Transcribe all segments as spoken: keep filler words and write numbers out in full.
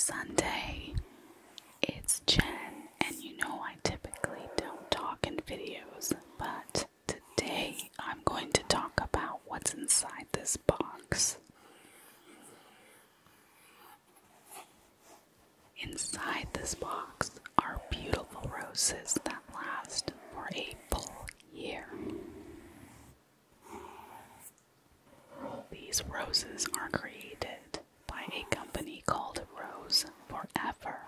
Sunday, it's Jen, and you know I typically don't talk in videos, but today I'm going to talk about what's inside this box. Inside this box are beautiful roses that last for a full year. These roses are created by a company called Rose Forever.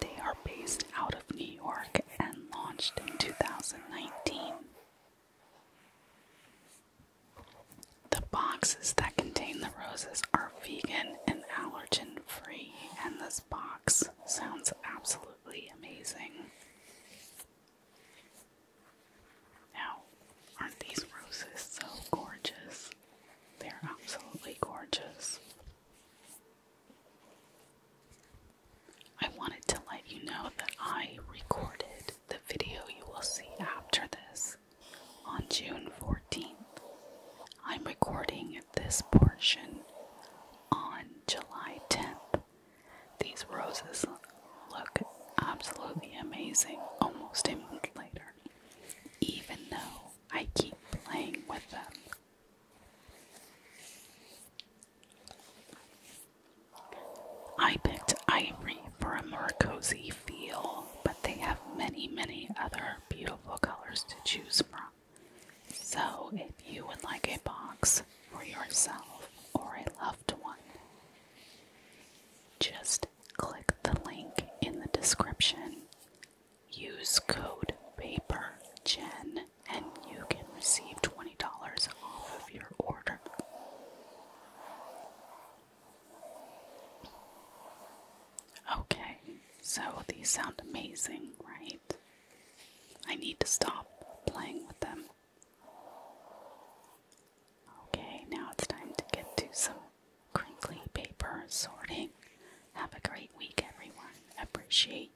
They are based out of New York and launched in two thousand nineteen. The boxes that contain the roses are vegan and allergen free, and this box sounds absolutely amazing. Now, aren't these roses so gorgeous? They're absolutely gorgeous. I wanted to let you know that I recorded the video you will see after this on June fourteenth. I'm recording this portion on July tenth. These roses look absolutely amazing, almost a month later, even though I keep playing with them. I picked ivory for a more cozy feel, but they have many, many other beautiful colors to choose from. So if you would like a box for yourself or a loved one, just click the link in the description. Use code PAPERJEN and you can receive twenty dollars off of your order. Okay, so these sound amazing, right? I need to stop playing with them. Okay, now it's time to get to some crinkly paper sorting. Have a great week, everyone. Appreciate